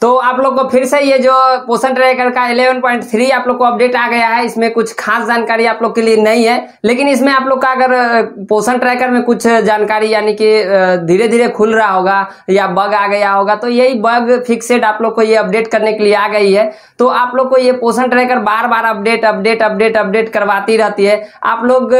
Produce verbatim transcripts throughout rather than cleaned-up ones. तो आप लोग को फिर से ये जो पोषण ट्रैकर का ग्यारह पॉइंट तीन आप लोग को अपडेट आ गया है, इसमें कुछ खास जानकारी आप लोग के लिए नहीं है, लेकिन इसमें आप लोग का अगर पोषण ट्रैकर में कुछ जानकारी यानी कि धीरे धीरे खुल रहा होगा या बग आ गया होगा, तो यही बग फिक्सेड आप लोग को ये अपडेट करने के लिए आ गई है। तो आप लोग को ये पोषण ट्रैकर बार बार अपडेट अपडेट अपडेट अपडेट करवाती रहती है, आप लोग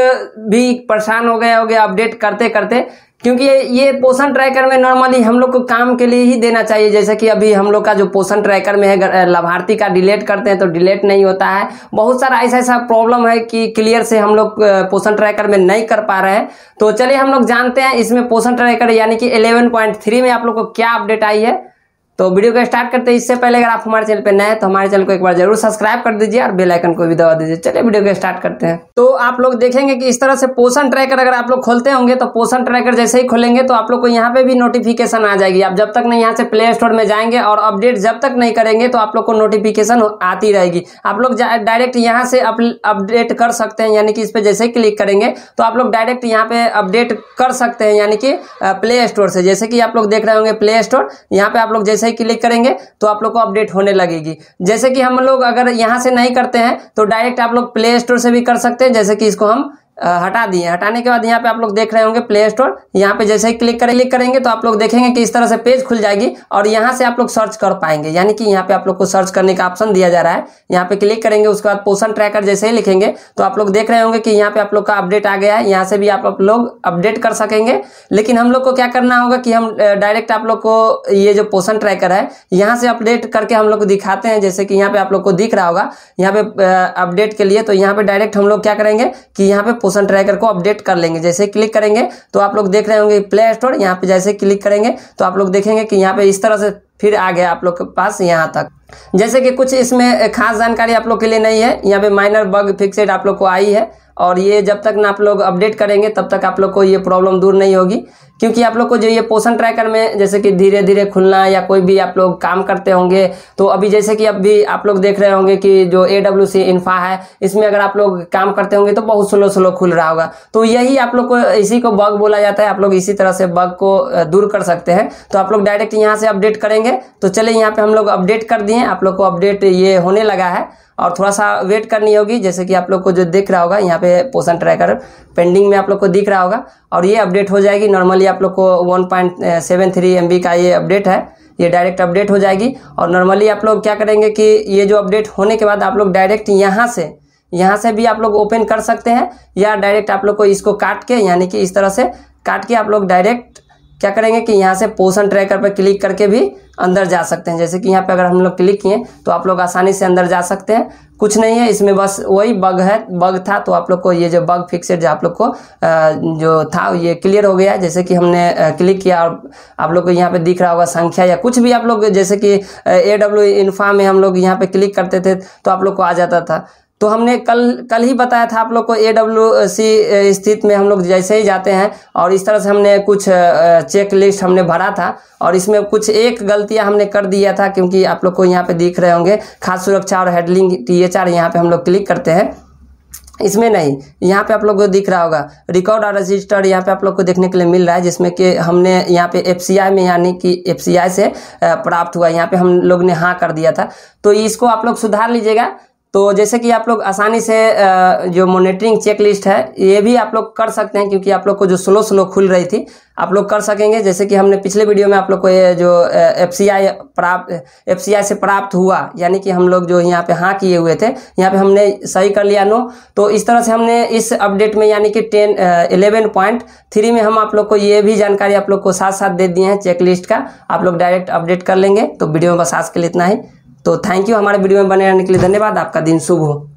भी परेशान हो गए होंगे अपडेट करते करते, क्योंकि ये पोषण ट्रैकर में नॉर्मली हम लोग को काम के लिए ही देना चाहिए। जैसे कि अभी हम लोग का जो पोषण ट्रैकर में है, लाभार्थी का डिलीट करते हैं तो डिलीट नहीं होता है, बहुत सारा ऐसा ऐसा प्रॉब्लम है कि क्लियर से हम लोग पोषण ट्रैकर में नहीं कर पा रहे हैं। तो चलिए हम लोग जानते हैं इसमें पोषण ट्रैकर यानी कि ग्यारह पॉइंट तीन में आप लोग को क्या अपडेट आई है। तो वीडियो को स्टार्ट करते हैं, इससे पहले अगर आप हमारे चैनल पे नए हैं तो हमारे चैनल को एक बार जरूर सब्सक्राइब कर दीजिए और बेल आइकन को भी दबा दीजिए। चलिए वीडियो को स्टार्ट करते हैं। तो आप लोग देखेंगे कि इस तरह से पोषण ट्रैकर अगर आप लोग खोलते होंगे तो पोषण ट्रैकर जैसे ही खोलेंगे तो आप लोग को यहाँ पे भी नोटिफिकेशन आ जाएगी। आप जब तक नहीं यहाँ से प्ले स्टोर में जाएंगे और अपडेट जब तक नहीं करेंगे तो आप लोग को नोटिफिकेशन आती रहेगी। आप लोग डायरेक्ट यहाँ से अपडेट कर सकते हैं, यानी कि इस पर जैसे क्लिक करेंगे तो आप लोग डायरेक्ट यहाँ पे अपडेट कर सकते हैं, यानी कि प्ले स्टोर से। जैसे कि आप लोग देख रहे होंगे प्ले स्टोर, यहाँ पे आप लोग जैसे क्लिक करेंगे तो आप लोग को अपडेट होने लगेगी। जैसे कि हम लोग अगर यहां से नहीं करते हैं तो डायरेक्ट आप लोग प्ले स्टोर से भी कर सकते हैं। जैसे कि इसको हम हटा दिए, हटाने के बाद यहाँ पे आप लोग देख रहे होंगे प्ले स्टोर, यहाँ पे जैसे ही क्लिक करें क्लिक करेंगे तो आप लोग देखेंगे कि इस तरह से पेज खुल जाएगी और यहाँ से आप लोग सर्च कर पाएंगे, यानी कि यहाँ पे आप लोग को सर्च करने का ऑप्शन दिया जा रहा है। यहाँ पे क्लिक करेंगे, उसके बाद पोषण ट्रैकर जैसे ही लिखेंगे तो आप लोग देख रहे होंगे कि यहाँ पे आप लोग का अपडेट आ गया है। यहाँ से भी आप लोग अपडेट कर सकेंगे, लेकिन हम लोग को क्या करना होगा कि हम डायरेक्ट आप लोग को ये जो पोषण ट्रैकर है यहाँ से अपडेट करके हम लोग को दिखाते हैं। जैसे कि यहाँ पे आप लोग को दिख रहा होगा यहाँ पे अपडेट के लिए, तो यहाँ पे डायरेक्ट हम लोग क्या करेंगे कि यहाँ पे पोषण ट्रैकर को अपडेट कर लेंगे। जैसे क्लिक करेंगे तो आप लोग देख रहे होंगे प्ले स्टोर, यहाँ पे जैसे क्लिक करेंगे तो आप लोग देखेंगे कि यहाँ पे इस तरह से फिर आ गया आप लोग के पास यहाँ तक। जैसे कि कुछ इसमें खास जानकारी आप लोग के लिए नहीं है, यहाँ पे माइनर बग फिक्सेड आप लोग को आई है और ये जब तक ना आप लोग अपडेट करेंगे तब तक आप लोग को ये प्रॉब्लम दूर नहीं होगी। क्योंकि आप लोग को जो ये पोषण ट्रैकर में जैसे कि धीरे धीरे खुलना या कोई भी आप लोग काम करते होंगे तो अभी जैसे कि अभी आप लोग देख रहे होंगे कि जो ए डब्ल्यू सी इन्फा है इसमें अगर आप लोग काम करते होंगे तो बहुत स्लो स्लो खुल रहा होगा, तो यही आप लोग को इसी को बग बोला जाता है। आप लोग इसी तरह से बग को दूर कर सकते हैं। तो आप लोग डायरेक्ट यहाँ से अपडेट करेंगे, तो चलिए यहाँ पर हम लोग अपडेट कर दिए, आप लोग को अपडेट ये होने लगा है और थोड़ा सा वेट करनी होगी। जैसे कि आप लोग को जो दिख रहा होगा यहाँ पे पोषण ट्रैकर पेंडिंग में आप लोग को दिख रहा होगा और ये अपडेट हो जाएगी। नॉर्मली आप लोग को one point seven three M B का ये अपडेट है, ये डायरेक्ट अपडेट हो जाएगी। और नॉर्मली आप लोग क्या करेंगे कि ये जो अपडेट होने के बाद आप लोग डायरेक्ट यहाँ से यहाँ से भी आप लोग ओपन कर सकते हैं या डायरेक्ट आप लोग को इसको काट के यानी कि इस तरह से काट के आप लोग डायरेक्ट क्या करेंगे कि यहाँ से पोषण ट्रैकर पर क्लिक करके भी अंदर जा सकते हैं। जैसे कि यहाँ पे अगर हम लोग क्लिक किए तो आप लोग आसानी से अंदर जा सकते हैं, कुछ नहीं है इसमें, बस वही बग है, बग था तो आप लोग को ये जो बग फिक्सेड आप लोग को जो था ये क्लियर हो गया। जैसे कि हमने क्लिक किया और आप लोग को यहाँ पे दिख रहा होगा संख्या या कुछ भी आप लोग जैसे कि ए डब्ल्यू इन्फा में हम लोग यहाँ पे क्लिक करते थे तो आप लोग को आ जाता था। तो हमने कल कल ही बताया था आप लोग को ए डब्ल्यू सी स्थिति में हम लोग जैसे ही जाते हैं और इस तरह से हमने कुछ चेक लिस्ट हमने भरा था और इसमें कुछ एक गलतियां हमने कर दिया था, क्योंकि आप लोग को यहाँ पे दिख रहे होंगे खाद्य सुरक्षा और हैंडलिंग टी एच आर, यहाँ पे हम लोग क्लिक करते हैं, इसमें नहीं, यहाँ पे आप लोग को दिख रहा होगा रिकॉर्ड और रजिस्टर्ड, यहाँ पे आप लोग को देखने के लिए मिल रहा है, जिसमें कि हमने यहाँ पे एफ सी आई में यानी कि एफ सी आई से प्राप्त हुआ, यहाँ पे हम लोग ने हाँ कर दिया था। तो इसको आप लोग सुधार लीजिएगा। तो जैसे कि आप लोग आसानी से जो मॉनिटरिंग चेकलिस्ट है ये भी आप लोग कर सकते हैं, क्योंकि आप लोग को जो स्लो स्लो खुल रही थी आप लोग कर सकेंगे। जैसे कि हमने पिछले वीडियो में आप लोग को ये जो एफ सी आई प्राप्त एफ सी आई से प्राप्त हुआ यानी कि हम लोग जो यहाँ पे हाँ किए हुए थे यहाँ पे हमने सही कर लिया नो। तो इस तरह से हमने इस अपडेट में यानी कि टेन इलेवन पॉइंट थ्री में हम आप लोग को ये भी जानकारी आप लोग को साथ साथ दे दिए हैं चेकलिस्ट का, आप लोग डायरेक्ट अपडेट कर लेंगे। तो वीडियो में बस आज के लिए इतना ही। तो थैंक यू, हमारे वीडियो में बने रहने के लिए धन्यवाद, आपका दिन शुभ हो।